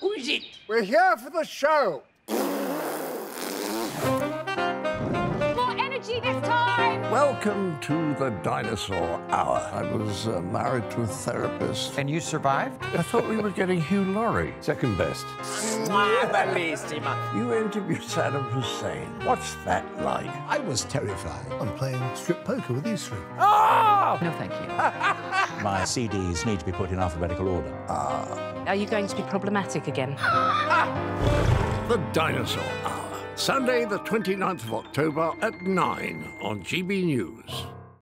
Who is it? We're here for the show. More energy this time. Welcome to the Dinosaur Hour. I was married to a therapist. And you survived? I thought we were getting Hugh Laurie. Second best. Yeah. You interviewed Saddam Hussein. What's that like? I was terrified. I'm playing strip poker with you three. Oh! No, thank you. My CDs need to be put in alphabetical order. Are you going to be problematic again? The Dinosaur Hour, Sunday the 29th of October at 9 on GB News.